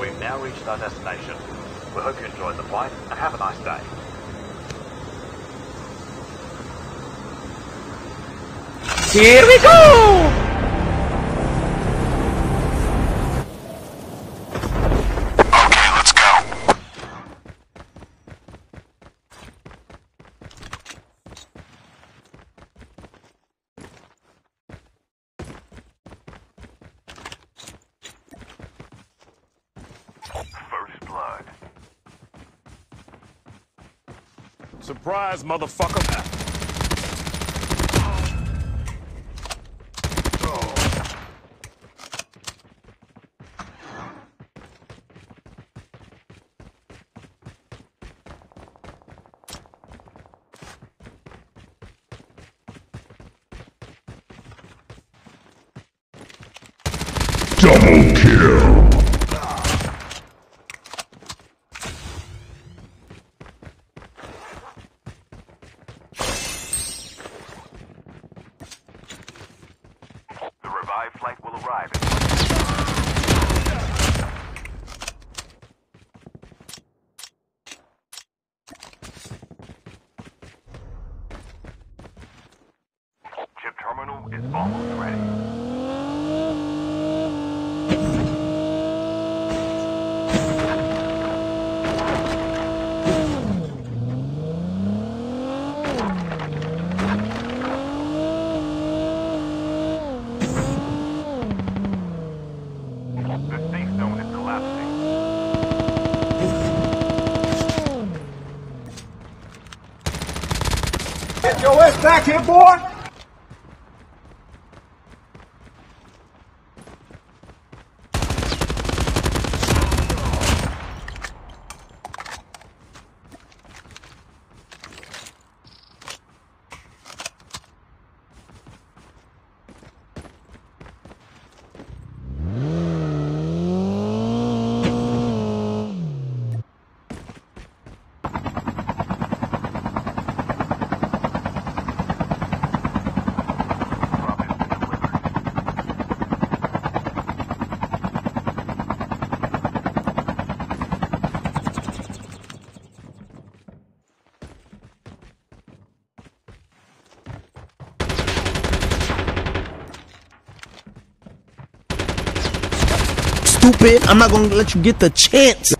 We've now reached our destination. We hope you enjoyed the flight and have a nice day. Here we go! Okay, let's go. First blood. Surprise, motherfucker! Double kill! Yo, it's back here, boy! Stupid, I'm not gonna let you get the chance.